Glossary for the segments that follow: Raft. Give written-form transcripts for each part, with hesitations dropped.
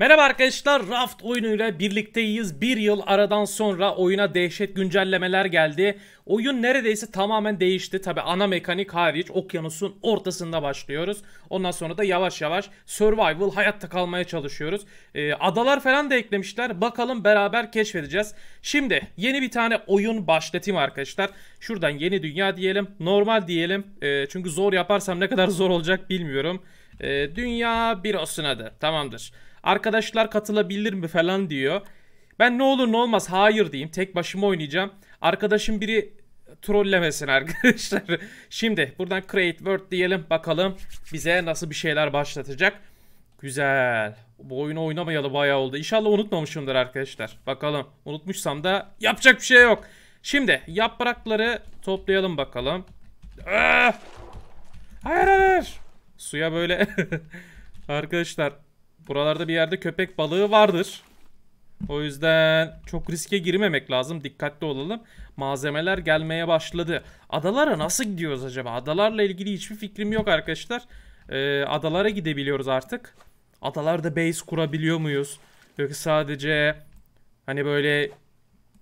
Merhaba arkadaşlar, Raft oyunuyla birlikteyiz. Bir yıl aradan sonra oyuna dehşet güncellemeler geldi. Oyun neredeyse tamamen değişti. Tabi ana mekanik hariç okyanusun ortasında başlıyoruz. Ondan sonra da yavaş yavaş survival, hayatta kalmaya çalışıyoruz. Adalar falan da eklemişler. Bakalım, beraber keşfedeceğiz. Şimdi yeni bir tane oyun başlatayım arkadaşlar. Şuradan yeni dünya diyelim. Normal diyelim. Çünkü zor yaparsam ne kadar zor olacak bilmiyorum. Dünya Biros'un adı. Tamamdır. Arkadaşlar katılabilir mi falan diyor. Ben ne olur ne olmaz hayır diyeyim. Tek başıma oynayacağım. Arkadaşım biri trollemesin arkadaşlar. Şimdi buradan create world diyelim. Bakalım bize nasıl bir şeyler başlatacak. Güzel. Bu oyunu oynamayalı bayağı oldu. İnşallah unutmamışımdır arkadaşlar. Bakalım. Unutmuşsam da yapacak bir şey yok. Şimdi yaprakları toplayalım bakalım. Hayır hayır. Suya böyle. Arkadaşlar. Buralarda bir yerde köpek balığı vardır. O yüzden çok riske girmemek lazım. Dikkatli olalım. Malzemeler gelmeye başladı. Adalara nasıl gidiyoruz acaba? Adalarla ilgili hiçbir fikrim yok arkadaşlar. Adalara gidebiliyoruz artık. Adalarda base kurabiliyor muyuz? Yoksa sadece hani böyle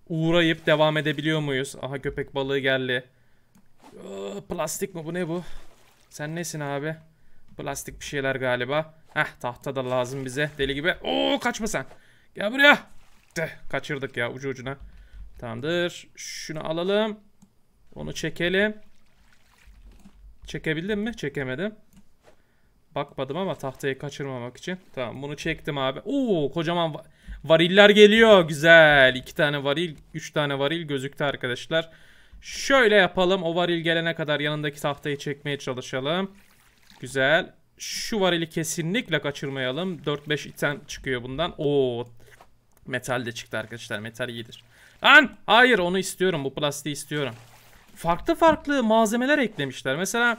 uğrayıp devam edebiliyor muyuz? Aha, köpek balığı geldi. Plastik mi bu, ne bu? Sen nesin abi? Plastik bir şeyler galiba. Heh, tahta da lazım bize deli gibi. Oo, kaçma sen. Gel buraya. De, kaçırdık ya ucu ucuna. Tamamdır. Şunu alalım. Onu çekelim. Çekebildim mi? Çekemedim. Bakmadım ama tahtayı kaçırmamak için. Tamam, bunu çektim abi. Oo, kocaman variller geliyor. Güzel. 2 tane varil, 3 tane varil gözüktü arkadaşlar. Şöyle yapalım. O varil gelene kadar yanındaki tahtayı çekmeye çalışalım. Güzel. Şu varili kesinlikle kaçırmayalım. 4-5 iten çıkıyor bundan. Oo, metal de çıktı arkadaşlar. Metal iyidir. Lan hayır, onu istiyorum. Bu plastiği istiyorum. Farklı farklı malzemeler eklemişler. Mesela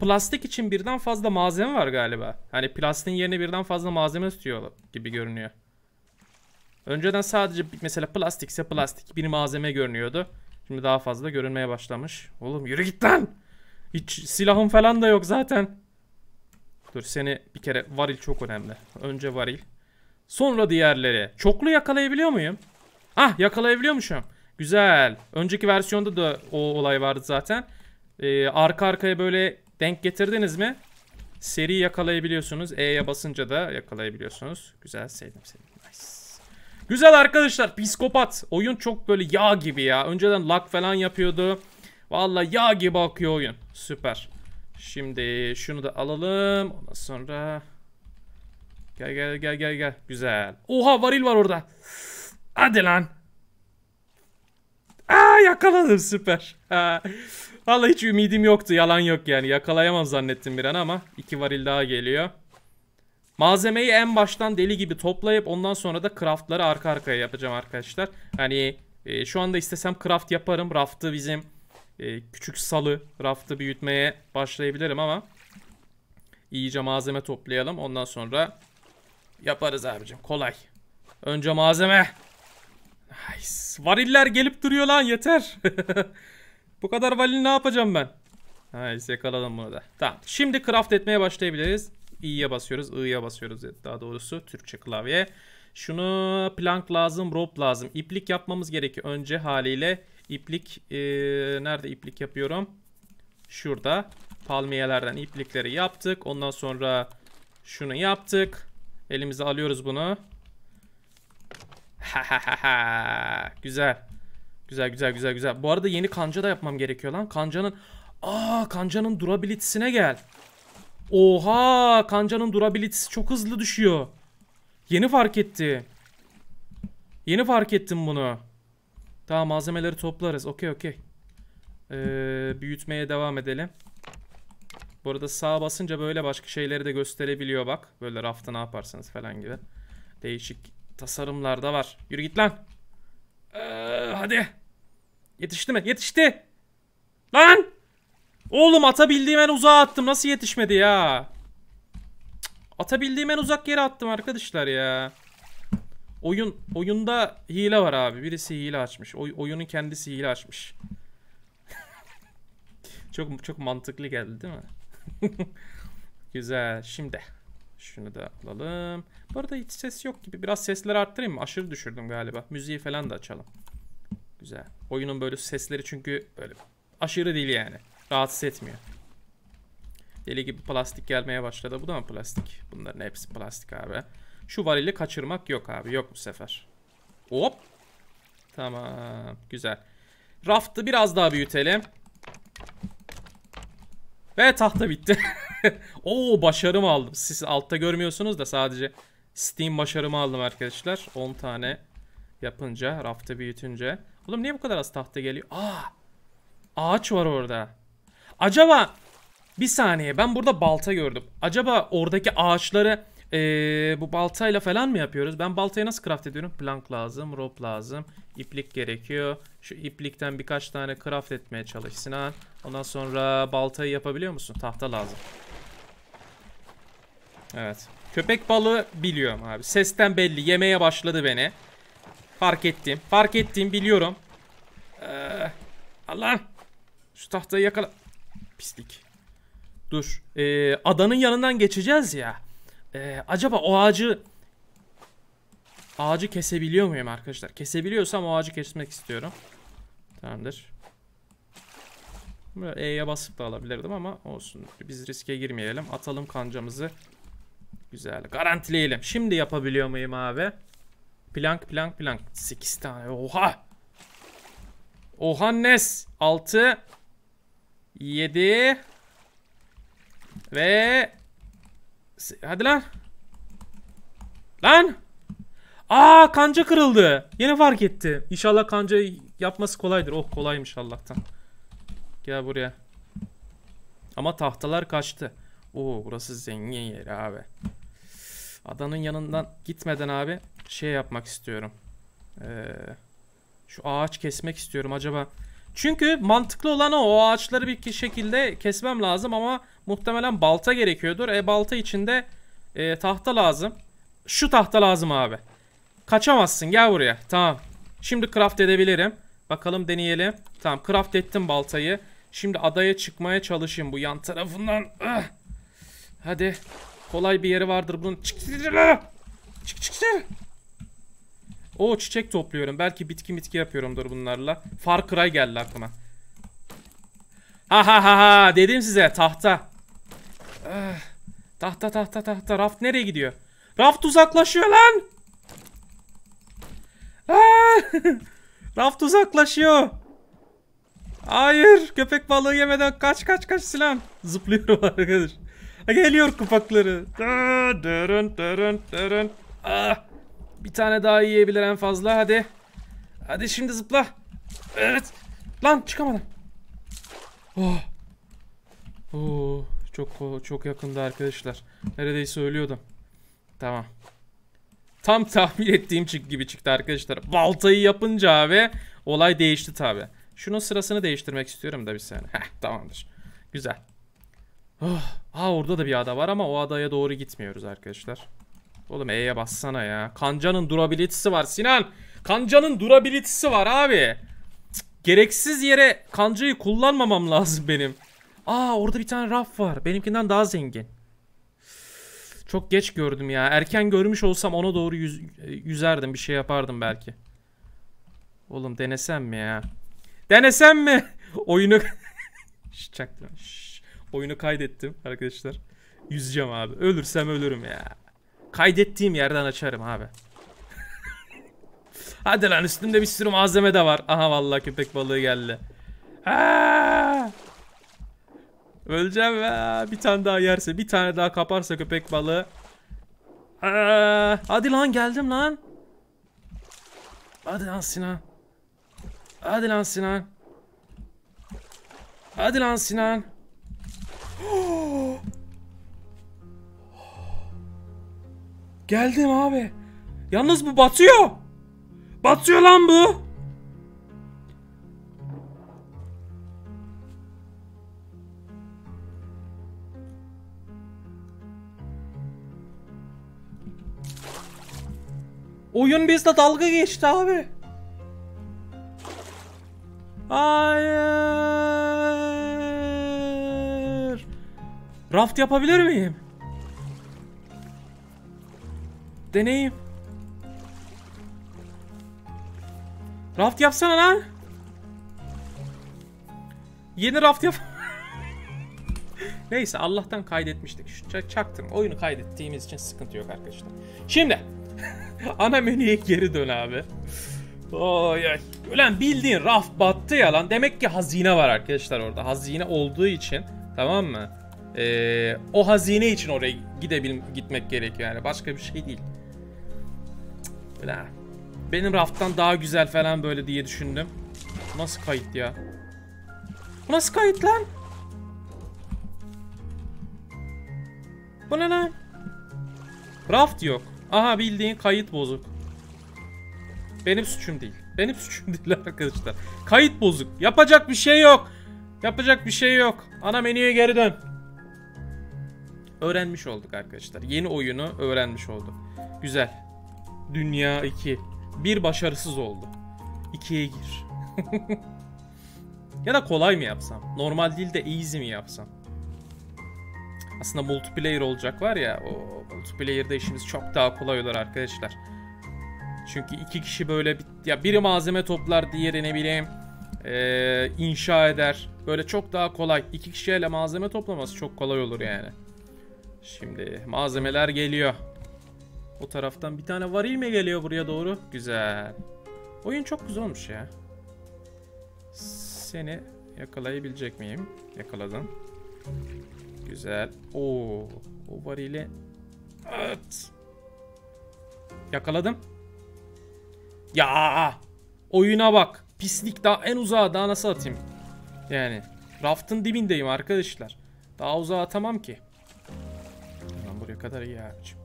plastik için birden fazla malzeme var galiba. Hani plastiğin yerine birden fazla malzeme istiyor gibi görünüyor. Önceden sadece mesela plastikse plastik bir malzeme görünüyordu. Şimdi daha fazla görünmeye başlamış. Oğlum yürü git lan. Hiç silahım falan da yok zaten. Dur seni bir kere, varil çok önemli. Önce varil. Sonra diğerleri. Çoklu yakalayabiliyor muyum? Ah, yakalayabiliyormuşum. Güzel. Önceki versiyonda da o olay vardı zaten. Arka arkaya böyle denk getirdiniz mi? Seri yakalayabiliyorsunuz. E'ye basınca da yakalayabiliyorsunuz. Güzel, sevdim seni. Nice. Güzel arkadaşlar. Psikopat. Oyun çok böyle yağ gibi ya. Önceden lag falan yapıyordu. Vallahi yağ gibi akıyor oyun. Süper. Şimdi şunu da alalım. Ondan sonra gel gel gel gel gel. Güzel. Oha, varil var orada. Hadi lan. Aa, yakaladım, süper. Vallahi hiç ümidim yoktu, yalan yok yani. Yakalayamam zannettim bir an ama 2 varil daha geliyor. Malzemeyi en baştan deli gibi toplayıp ondan sonra da craftları arka arkaya yapacağım arkadaşlar. Hani şu anda istesem craft yaparım. Raftı bizim küçük salı, raftı büyütmeye başlayabilirim ama iyice malzeme toplayalım, ondan sonra yaparız abicim, kolay. Önce malzeme. Nice. Variller gelip duruyor lan, yeter. Bu kadar varil ne yapacağım ben? Nice, yakaladım bunu da. Tamam, şimdi craft etmeye başlayabiliriz. İ'ye basıyoruz, I'ya basıyoruz daha doğrusu, Türkçe klavye. Şunu plank lazım, rope lazım, iplik yapmamız gerekiyor önce haliyle. İplik, nerede iplik yapıyorum? Şurada. Palmiyelerden iplikleri yaptık. Ondan sonra şunu yaptık. Elimize alıyoruz bunu. Güzel. Güzel güzel güzel güzel. Bu arada yeni kanca da yapmam gerekiyor lan. Kancanın, aa, kancanın durability'sine gel. Oha, kancanın durability'si çok hızlı düşüyor. Yeni fark etti. Yeni fark ettim bunu. Tamam, malzemeleri toplarız. Okey okey. Büyütmeye devam edelim. Bu arada sağa basınca böyle başka şeyleri de gösterebiliyor bak. Böyle rafta ne yaparsınız falan gibi. Değişik tasarımlar da var. Yürü git lan. Hadi. Yetişti mi? Yetişti. Lan. Oğlum, atabildiğim en uzağa attım. Nasıl yetişmedi ya? Atabildiğim en uzak yere attım arkadaşlar ya. Oyunda hile var abi. Birisi hile açmış. Oyunun kendisi hile açmış. Çok mantıklı geldi değil mi? Güzel. Şimdi Şunu da alalım. Bu arada hiç ses yok gibi. Biraz sesleri arttırayım mı? Aşırı düşürdüm galiba. Müziği falan da açalım. Güzel. Oyunun böyle sesleri çünkü böyle aşırı değil yani. Rahatsız etmiyor. Deli gibi plastik gelmeye başladı. Bu da mı plastik? Bunların hepsi plastik abi. Şu varili kaçırmak yok abi. Yok bu sefer. Hop. Tamam. Güzel. Raft'ı biraz daha büyütelim. Ve tahta bitti. Oo, başarımı aldım. Siz altta görmüyorsunuz da sadece Steam başarımı aldım arkadaşlar. 10 tane yapınca, raftı büyütünce. Oğlum niye bu kadar az tahta geliyor? Aa! Ağaç var orada. Acaba bir saniye, ben burada balta gördüm. Acaba oradaki ağaçları bu baltayla falan mı yapıyoruz? Ben baltayı nasıl craft ediyorum? Plank lazım, rope lazım, iplik gerekiyor. Şu iplikten birkaç tane craft etmeye çalış Sinan. Ondan sonra baltayı yapabiliyor musun? Tahta lazım. Evet. Köpek balığı biliyorum abi. Sesten belli. Yemeye başladı beni. Fark ettim. Fark ettim, biliyorum. Allah! Şu tahtayı yakala. Pislik. Dur. Adanın yanından geçeceğiz ya. Acaba o ağacı kesebiliyor muyum arkadaşlar? Kesebiliyorsam o ağacı kesmek istiyorum. Tamamdır. Böyle E'ye basıp da alabilirdim ama olsun. Biz riske girmeyelim. Atalım kancamızı. Güzel. Garantileyelim. Şimdi yapabiliyor muyum abi? Plank. 8 tane. Oha! Ohannes. 6. 7. Ve... Hadi lan. Lan! Aa, kanca kırıldı. Yeni fark etti. İnşallah kancayı yapması kolaydır. Oh, kolaymış Allah'tan. Gel buraya. Ama tahtalar kaçtı. Oo, burası zengin yeri abi. Adanın yanından gitmeden abi şey yapmak istiyorum. Şu ağaç kesmek istiyorum acaba. Çünkü mantıklı olan o ağaçları bir şekilde kesmem lazım ama muhtemelen balta gerekiyordur. Balta içinde tahta lazım. Şu tahta lazım abi. Kaçamazsın, gel buraya. Tamam. Şimdi craft edebilirim. Bakalım, deneyelim. Tamam, craft ettim baltayı. Şimdi adaya çıkmaya çalışayım bu yan tarafından. Hadi. Kolay bir yeri vardır bunun. Çık. Oo, çiçek topluyorum. Belki bitki yapıyorumdur bunlarla. Far Cry geldi aklıma. Ha, dedim size, tahta. Tahta. Raft nereye gidiyor? Raft uzaklaşıyor lan. Raft uzaklaşıyor. Hayır, köpek balığı yemeden kaç Sinan. Zıplıyorum arkadaş. Geliyor kupakları. Dırın. Bir tane daha yiyebilir en fazla, hadi. Hadi şimdi zıpla. Evet. Lan çıkamadım. Oh. Oh. Çok yakında arkadaşlar. Neredeyse ölüyordum. Tamam. Tam tahmin ettiğim gibi çıktı arkadaşlar. Baltayı yapınca abi olay değişti tabi. Şunun sırasını değiştirmek istiyorum da bir saniye. Heh, tamamdır. Güzel. Oh. Orada da bir ada var ama o adaya doğru gitmiyoruz arkadaşlar. Oğlum E'ye bassana ya. Kancanın durabilitesi var Sinan. Kancanın durabilitesi var abi. Cık, gereksiz yere kancayı kullanmamam lazım benim. Orada bir tane raft var. Benimkinden daha zengin. Çok geç gördüm ya. Erken görmüş olsam ona doğru yüzerdim. Bir şey yapardım belki. Oğlum denesem mi ya? Denesem mi? Oyunu... Oyunu kaydettim arkadaşlar. Yüzeceğim abi. Ölürsem ölürüm ya. Kaydettiğim yerden açarım abi. Hadi lan, üstümde bir sürü malzeme de var. Aha, vallahi köpek balığı geldi. Öleceğim ya. Bir tane daha yerse, bir tane daha kaparsa köpek balığı. Hadi lan, geldim lan. Hadi lan Sinan. Hadi lan Sinan. Hadi lan Sinan. Geldim abi. Yalnız bu batıyor. Batıyor lan bu. Oyun bizle dalga geçti abi. Hayır. Raft yapabilir miyim? Deneyim. Raft yapsana lan. Yeni raft yap. Neyse, Allah'tan kaydetmiştik. Çaktım. Oyunu kaydettiğimiz için sıkıntı yok arkadaşlar. Şimdi ana menüye geri dön abi. Oy ay. Ulan bildiğin raft battı ya lan. Demek ki hazine var arkadaşlar orada. Hazine olduğu için, tamam mı? O hazine için oraya gitmek gerekiyor yani. Başka bir şey değil. Ulan benim rafttan daha güzel falan böyle diye düşündüm. Nasıl kayıt ya? Bu nasıl kayıt lan? Bu ne lan? Raft yok. Aha, bildiğin kayıt bozuk. Benim suçum değil. Benim suçum değil arkadaşlar. Kayıt bozuk. Yapacak bir şey yok. Yapacak bir şey yok. Ana menüye geri dön. Öğrenmiş olduk arkadaşlar. Yeni oyunu öğrenmiş olduk. Güzel. Dünya 2. 1 başarısız oldu. 2'ye gir. Ya da kolay mı yapsam? Normal değil de easy mi yapsam? Aslında multiplayer olacak var ya. O multiplayer'da işimiz çok daha kolay olur arkadaşlar. Çünkü iki kişi böyle ya biri malzeme toplar, diğeri ne bileyim inşa eder. Böyle çok daha kolay. İki kişiyle malzeme toplaması çok kolay olur yani. Şimdi malzemeler geliyor. O taraftan bir tane varil mi geliyor buraya doğru? Güzel. Oyun çok güzel olmuş ya. Seni yakalayabilecek miyim? Yakaladım. Güzel. Oo, o varili. Evet. Yakaladım. Ya oyuna bak. Pislik, daha en uzağa daha nasıl atayım? Yani raftın dibindeyim arkadaşlar. Daha uzağa atamam ki. Lan buraya kadar iyi abicim.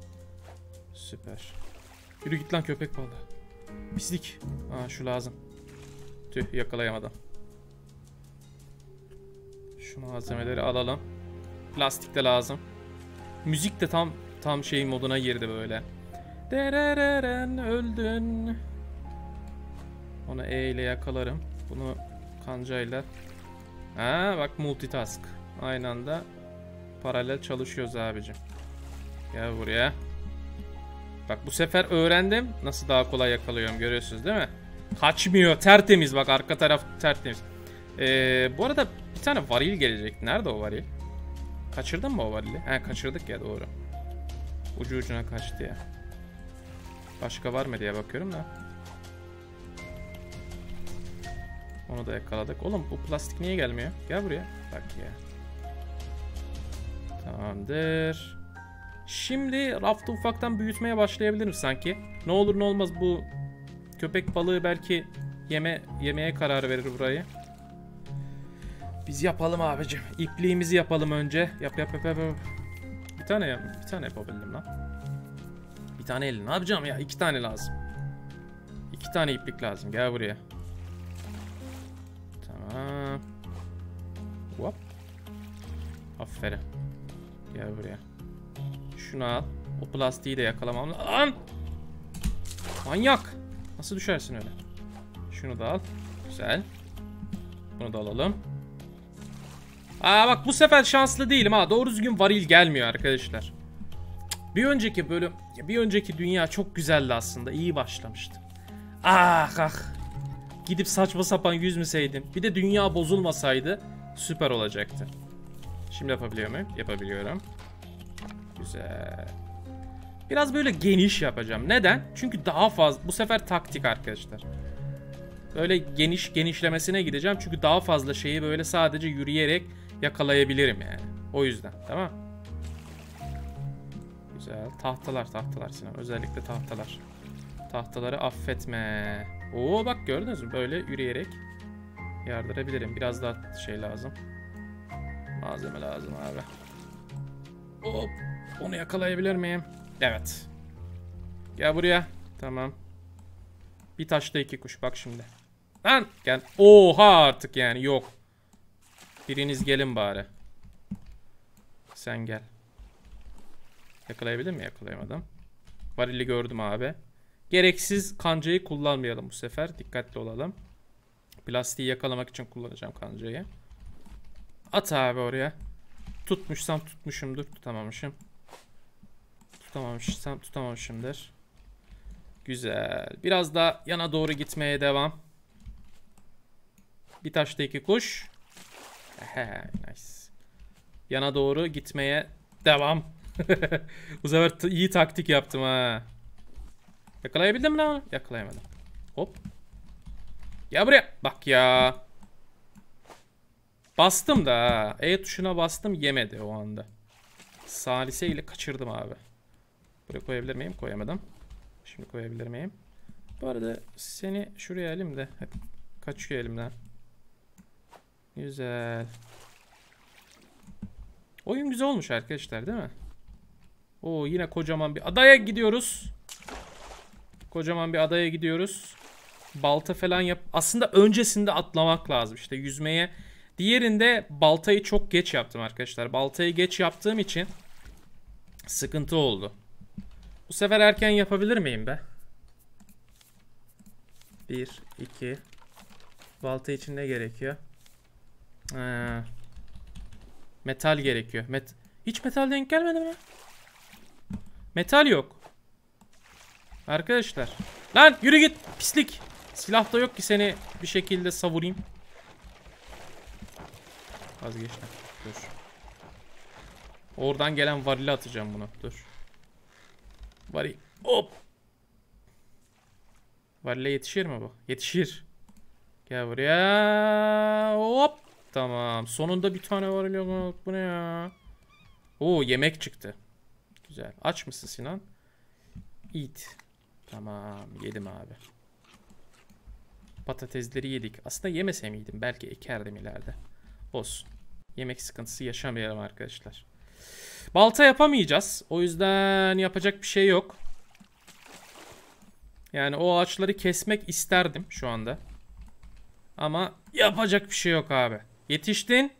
Süper. Yürü git lan köpek balığı. Pislik. Aa, şu lazım. Tüh, yakalayamadım. Şu malzemeleri alalım. Plastik de lazım. Müzik de tam şey moduna girdi böyle. Derereren öldün. Onu E ile yakalarım. Bunu kancayla. Ha bak, multitask. Aynı anda paralel çalışıyoruz abicim. Gel buraya. Bak bu sefer öğrendim. Nasıl daha kolay yakalıyorum, görüyorsunuz değil mi? Kaçmıyor, tertemiz, bak arka taraf tertemiz. Bu arada bir tane varil gelecek. Nerede o varil? Kaçırdın mı o varili? He, kaçırdık ya, doğru. Ucu ucuna kaçtı ya. Başka var mı diye bakıyorum da. Onu da yakaladık. Oğlum bu plastik niye gelmiyor? Gel buraya. Bak ya. Tamamdır. Şimdi raftı ufaktan büyütmeye başlayabilirim sanki. Ne olur ne olmaz bu köpek balığı belki yemeye karar verir burayı. Biz yapalım abicim. İpliğimizi yapalım önce. Yap. Bir tane yapabildim lan. Bir tane elin. Ne yapacağım ya? 2 tane lazım. 2 tane iplik lazım. Gel buraya. Tamam. Hop. Aferin. Gel buraya. Şunu al. O plastiği de yakalamam lan. Manyak. Nasıl düşersin öyle? Şunu da al. Güzel. Bunu da alalım. Aa bak, bu sefer şanslı değilim ha. Doğru düzgün varil gelmiyor arkadaşlar. Bir önceki bölüm, bir önceki dünya çok güzeldi aslında. İyi başlamıştı. Ah. Gidip saçma sapan yüzmeseydim. Bir de dünya bozulmasaydı süper olacaktı. Şimdi yapabiliyor muyum? Yapabiliyorum. Güzel. Biraz böyle geniş yapacağım. Neden? Çünkü daha fazla. Bu sefer taktik arkadaşlar. Böyle genişlemesine gideceğim. Çünkü daha fazla şeyi böyle sadece yürüyerek yakalayabilirim yani. O yüzden, tamam. Güzel. Tahtalar Sinan. Özellikle tahtalar. Tahtaları affetme. Oo bak, gördünüz mü? Böyle yürüyerek yardırabilirim. Biraz daha şey lazım. Malzeme lazım abi. Hop. Onu yakalayabilir miyim? Evet. Gel buraya. Tamam. Bir taşta 2 kuş. Bak şimdi. Lan gel. Oha artık yani, yok. Biriniz gelin bari. Sen gel. Yakalayabilir mi? Yakalayamadım. Varili gördüm abi. Gereksiz kancayı kullanmayalım bu sefer. Dikkatli olalım. Plastiği yakalamak için kullanacağım kancayı. At abi oraya. Tutmuşsam tutmuşumdur. Tutamamışım. Tutamamışsam tutamamışımdır. Güzel. Biraz daha yana doğru gitmeye devam. Bir taşta iki kuş. Nice. Yana doğru gitmeye devam. Bu sefer iyi taktik yaptım ha. Yakalayabildim mi lan? Yakalayamadım. Hop. Ya buraya. Bak ya. Bastım da. E tuşuna bastım, yemedi o anda. Salise ile kaçırdım abi. Buraya koyabilir miyim? Koyamadım. Şimdi koyabilir miyim? Bu arada seni şuraya alayım da. Hep kaçıyor elimden. Güzel. Oyun güzel olmuş arkadaşlar, değil mi? Oo, yine kocaman bir adaya gidiyoruz. Kocaman bir adaya gidiyoruz. Balta falan yap. Aslında öncesinde atlamak lazım işte yüzmeye. Diğerinde baltayı çok geç yaptım arkadaşlar. Baltayı geç yaptığım için sıkıntı oldu. Bu sefer erken yapabilir miyim be? 1, 2. Balta için ne gerekiyor? Metal gerekiyor. Hiç metal denk gelmedi mi? Metal yok. Arkadaşlar. Lan yürü git pislik. Silah da yok ki seni bir şekilde savurayım. Vazgeçtim. Dur. Oradan gelen varili atacağım bunu. Dur. Varil. Hop. Varile yetişir mi bu? Yetişir. Gel buraya. Hop. Tamam. Sonunda bir tane varil yok. Bu ne ya? Oo, yemek çıktı. Güzel. Aç mısın Sinan? Eat. Tamam. Yedim abi. Patatesleri yedik. Aslında yemese miydim? Belki ekerdim ileride. Olsun. Yemek sıkıntısı yaşamayalım arkadaşlar. Balta yapamayacağız. O yüzden yapacak bir şey yok. Yani o ağaçları kesmek isterdim şu anda. Ama yapacak bir şey yok abi. Yetiştin.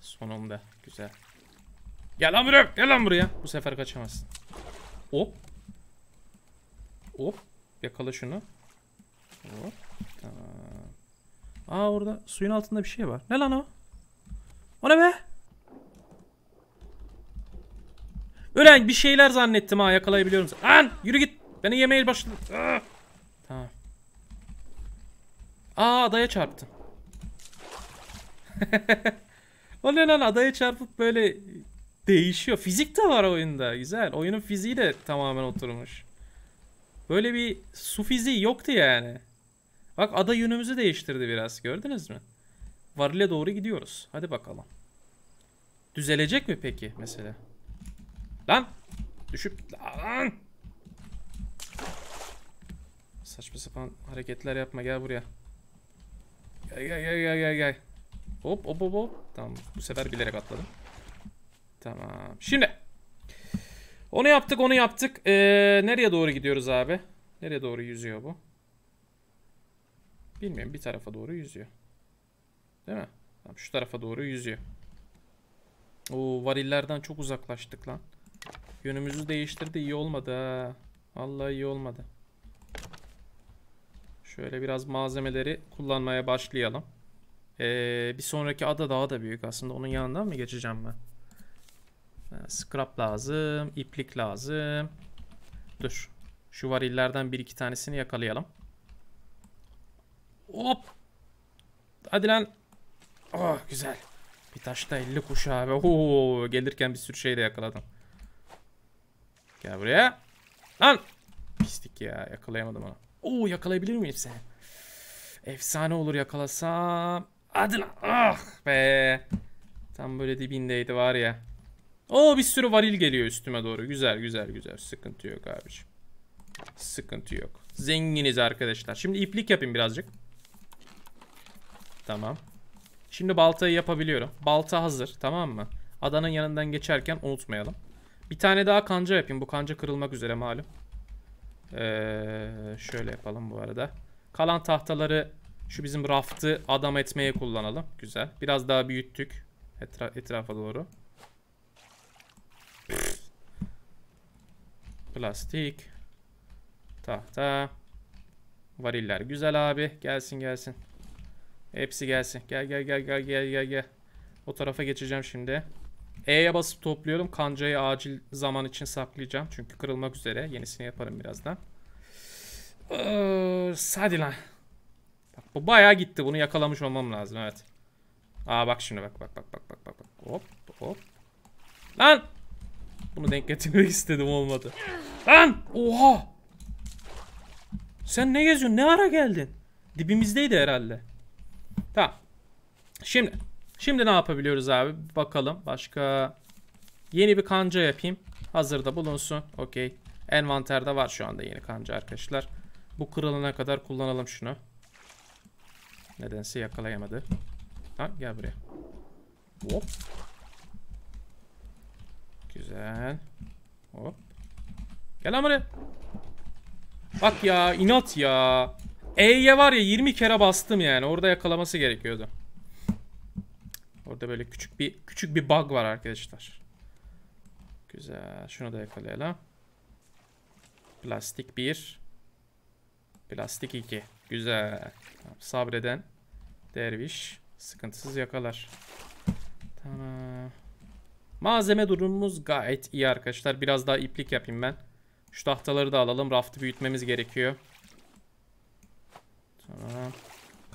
Sonunda. Güzel. Gel lan buraya. Gel lan buraya. Bu sefer kaçamazsın. Hop. Hop. Yakala şunu. Hop. Tamam. Aa, orada suyun altında bir şey var. Ne lan o? O ne be? Ölen bir şeyler zannettim ha, yakalayabiliyorum. Lan yürü git. Beni yemeye başladı. Aa. Tamam. Aa, adaya çarptım. O ne lan, adaya çarpıp böyle değişiyor. Fizik de var oyunda. Güzel. Oyunun fiziği de tamamen oturmuş. Böyle bir su fiziği yoktu yani. Bak, ada yönümüzü değiştirdi biraz. Gördünüz mü? Varile doğru gidiyoruz. Hadi bakalım. Düzelecek mi peki mesela? Lan! Düşüp... Lan! Saçma sapan hareketler yapma. Gel buraya. Gel gel gel gel gel. Hop hop hop hop. Tamam. Bu sefer bilerek atladım. Tamam. Şimdi. Onu yaptık, onu yaptık. Nereye doğru gidiyoruz abi? Nereye doğru yüzüyor bu? Bilmiyorum, bir tarafa doğru yüzüyor. Değil mi? Tamam, şu tarafa doğru yüzüyor. Oo, varillerden çok uzaklaştık lan. Yönümüzü değiştirdi, iyi olmadı ha. Vallahi iyi olmadı. Şöyle biraz malzemeleri kullanmaya başlayalım. Bir sonraki ada daha da büyük aslında. Onun yanından mı geçeceğim ben? Scrap lazım, iplik lazım. Dur. Şu varillerden bir iki tanesini yakalayalım. Hop. Hadi lan. Oh, güzel. Bir taşta 50 kuş abi. Oo, gelirken bir sürü şey de yakaladım. Gel buraya. Lan. Pislik ya, yakalayamadım onu. Oo, yakalayabilir miyim seni? Efsane olur yakalasam. Hadi lan. Ah be. Tam böyle dibindeydi var ya. Oo, bir sürü varil geliyor üstüme doğru. Güzel güzel güzel. Sıkıntı yok abiciğim. Sıkıntı yok. Zenginiz arkadaşlar. Şimdi iplik yapayım birazcık. Tamam. Şimdi baltayı yapabiliyorum. Balta hazır, tamam mı? Adanın yanından geçerken unutmayalım. Bir tane daha kanca yapayım. Bu kanca kırılmak üzere malum. Şöyle yapalım bu arada. Kalan tahtaları, şu bizim raftı adam etmeye kullanalım. Güzel. Biraz daha büyüttük. Etrafa doğru. Plastik. Tahta. Variller. Güzel abi. Gelsin gelsin. Hepsi gelsin. Gel gel gel gel gel gel gel. O tarafa geçeceğim şimdi. E'ye basıp topluyorum. Kancayı acil zaman için saklayacağım. Çünkü kırılmak üzere. Yenisini yaparım birazdan. Hadi lan. Bak, bu bayağı gitti. Bunu yakalamış olmam lazım. Evet. Aa bak şimdi bak. Hop. Lan. Bunu denk getirmek istedim, olmadı. Lan. Oha. Sen ne geziyorsun? Ne ara geldin? Dibimizdeydi herhalde. Tamam. Şimdi ne yapabiliyoruz abi? Bakalım. Başka. Yeni bir kanca yapayım. Hazırda bulunsun. Okey. Envanterde var şu anda yeni kanca arkadaşlar. Bu kırılana kadar kullanalım şunu. Nedense yakalayamadı. Ha, gel buraya. Hop. Güzel. Hop. Gel lan buraya. Bak ya, inat ya. E'ye var ya 20 kere bastım yani. Orada yakalaması gerekiyordu. Orada böyle küçük bir bug var arkadaşlar. Güzel. Şunu da yakalayalım. Plastik 1. Plastik 2. Güzel. Sabreden derviş sıkıntısız yakalar. Tamam. Malzeme durumumuz gayet iyi arkadaşlar. Biraz daha iplik yapayım ben. Şu tahtaları da alalım. Raftı büyütmemiz gerekiyor. Tamam.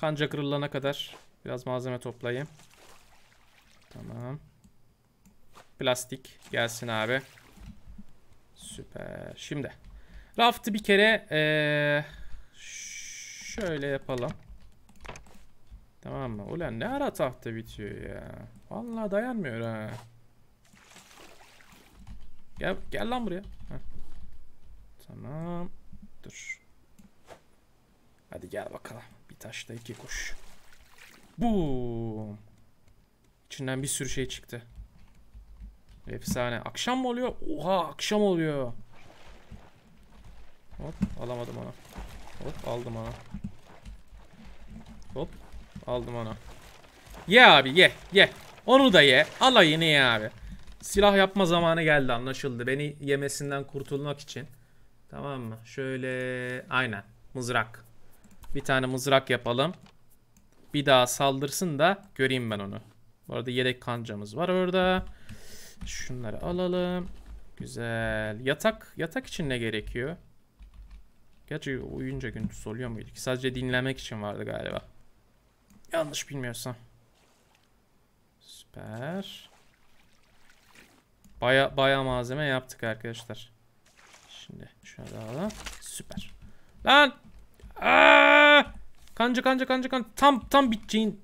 Kanca kırılana kadar biraz malzeme toplayayım. Tamam. Plastik gelsin abi. Süper. Şimdi raftı bir kere şöyle yapalım. Tamam mı? Ulan ne ara tahta bitiyor ya. Vallahi dayanmıyor ha. Gel lan buraya. Heh. Tamam. Dur. Hadi gel bakalım. Bir taşta iki kuş. Boom. İçinden bir sürü şey çıktı. Efsane. Akşam mı oluyor? Oha, akşam oluyor. Hop, alamadım onu. Hop, aldım onu. Hop, aldım onu. Ye abi, ye. Onu da ye. Alayını ye abi. Silah yapma zamanı geldi, anlaşıldı. Beni yemesinden kurtulmak için. Tamam mı? Şöyle, aynen. Mızrak. Bir tane mızrak yapalım. Bir daha saldırsın da göreyim ben onu. Bu arada yedek kancamız var orada. Şunları alalım. Güzel. Yatak için ne gerekiyor? Gerçi uyuyunca gündüz oluyor muydu ki? Sadece dinlemek için vardı galiba. Yanlış bilmiyorsam. Süper. Baya malzeme yaptık arkadaşlar. Şimdi şuna da alalım. Süper. Lan! Aa! Kanca. Tam biteceğin.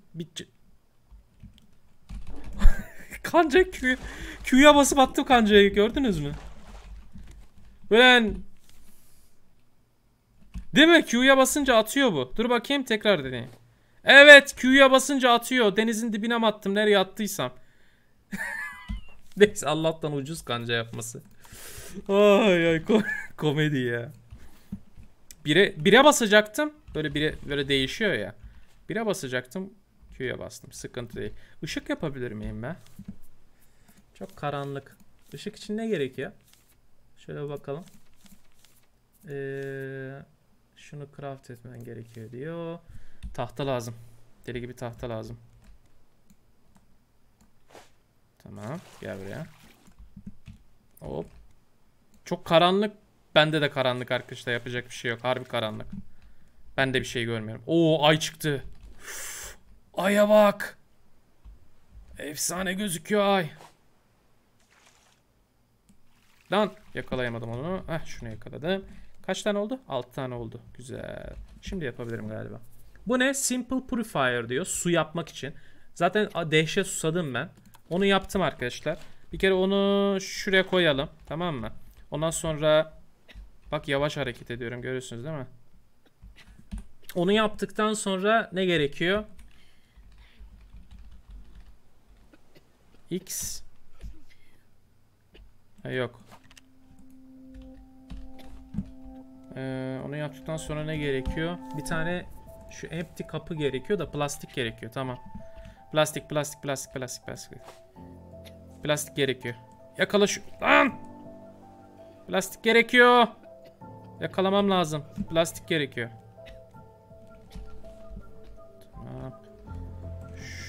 Kanca Q'ya basıp attım kancayı, gördünüz mü? Ulan. Değil mi? Q'ya basınca atıyor bu. Dur bakayım, tekrar deneyeyim. Evet, Q'ya basınca atıyor. Denizin dibine mi attım, nereye attıysam. Neyse, Allah'tan ucuz kanca yapması. Ay komedi ya. Bire basacaktım. Böyle değişiyor ya. Bire basacaktım. Q'ya bastım. Sıkıntı değil. Işık yapabilir miyim ben? Çok karanlık. Işık için ne gerekiyor? Şöyle bakalım. Şunu craft etmen gerekiyor diyor. Tahta lazım. Deli gibi tahta lazım. Tamam. Gel buraya. Hop. Çok karanlık. Bende de karanlık arkadaşlar. Yapacak bir şey yok. Harbi karanlık. Ben de bir şey görmüyorum. Oo, ay çıktı. Uf, aya bak. Efsane gözüküyor ay. Lan yakalayamadım onu. Heh, şunu yakaladım. Kaç tane oldu? 6 tane oldu. Güzel. Şimdi yapabilirim galiba. Bu ne? Simple Purifier diyor. Su yapmak için. Zaten dehşet susadım ben. Onu yaptım arkadaşlar. Bir kere onu şuraya koyalım. Tamam mı? Ondan sonra bak, yavaş hareket ediyorum. Görüyorsunuz değil mi? Onu yaptıktan sonra ne gerekiyor? X. Yok. Onu yaptıktan sonra ne gerekiyor? Bir tane şu empty kapı gerekiyor da plastik gerekiyor. Tamam. Plastik. Plastik gerekiyor. Yakala şu. Lan! Plastik gerekiyor. Yakalamam lazım. Plastik gerekiyor. Tamam.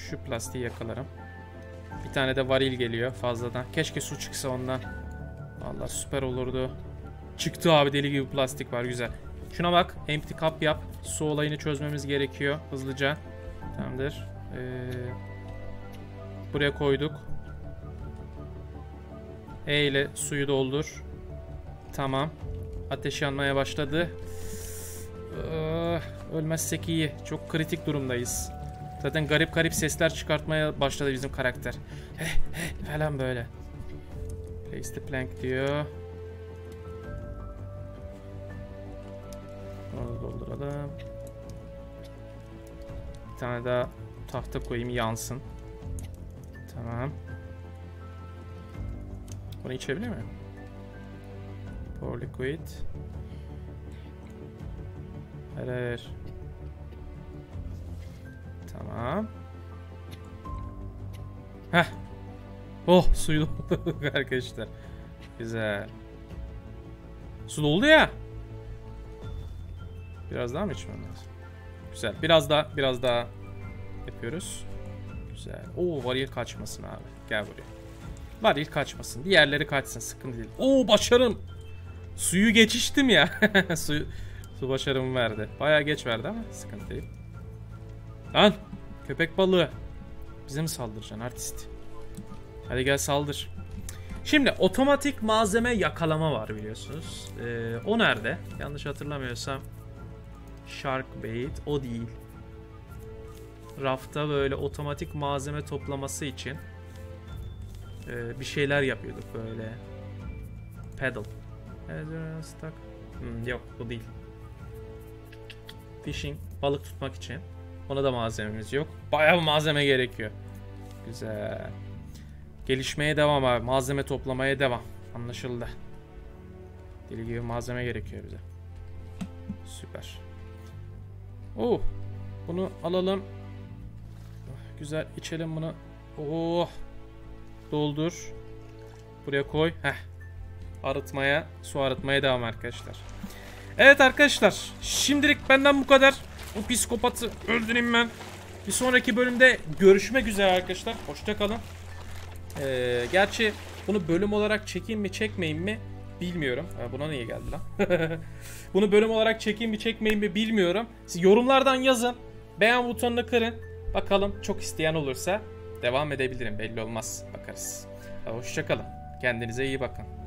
Şu plastiği yakalarım. Bir tane de varil geliyor fazladan. Keşke su çıksa ondan. Vallahi süper olurdu. Çıktı abi, deli gibi plastik var, güzel. Şuna bak. Empty cup yap. Su olayını çözmemiz gerekiyor. Hızlıca. Tamamdır. Buraya koyduk. E ile suyu doldur. Tamam. Ateş yanmaya başladı. Ölmezsek iyi. Çok kritik durumdayız. Zaten garip garip sesler çıkartmaya başladı bizim karakter. Falan böyle. Place the plank diyor. Onu dolduralım. Bir tane daha tahta koyayım yansın. Tamam. Bunu içebilir miyim? Pour liquid. Hayır. Tamam. Heh. Oh, suyu doldu arkadaşlar. Güzel. Su doldu ya. Biraz daha mı içmem lazım? Güzel. Biraz daha yapıyoruz. Güzel. Oo, varil kaçmasın abi. Gel buraya. Varil kaçmasın. Diğerleri kaçsın. Sıkıntı değil. Oo, başarım. Suyu geçiştim ya. Su başarımı verdi. Bayağı geç verdi ama sıkıntı değil. Lan! Köpek balığı. Bize mi saldıracaksın artist? Hadi gel saldır. Şimdi otomatik malzeme yakalama var biliyorsunuz. O nerede? Yanlış hatırlamıyorsam. Shark bait. O değil. Raft'ta böyle otomatik malzeme toplaması için bir şeyler yapıyorduk böyle. Paddle. Yok bu değil. Fishing. Balık tutmak için. Ona da malzememiz yok. Bayağı bir malzeme gerekiyor. Güzel. Gelişmeye devam abi. Malzeme toplamaya devam. Anlaşıldı. Deli gibi malzeme gerekiyor bize. Süper. Oh. Bunu alalım. Güzel. İçelim bunu. Oh. Doldur. Buraya koy. Heh. Arıtmaya. Su arıtmaya devam arkadaşlar. Evet arkadaşlar. Şimdilik benden bu kadar. O psikopatı öldüreyim ben. Bir sonraki bölümde görüşmek üzere arkadaşlar. Hoşçakalın. Gerçi bunu bölüm olarak çekeyim mi çekmeyeyim mi bilmiyorum. Buna niye geldi lan? Bunu bölüm olarak çekeyim mi çekmeyeyim mi bilmiyorum. Siz yorumlardan yazın. Beğen butonunu kırın. Bakalım çok isteyen olursa devam edebilirim. Belli olmaz. Bakarız. Hoşçakalın. Kendinize iyi bakın.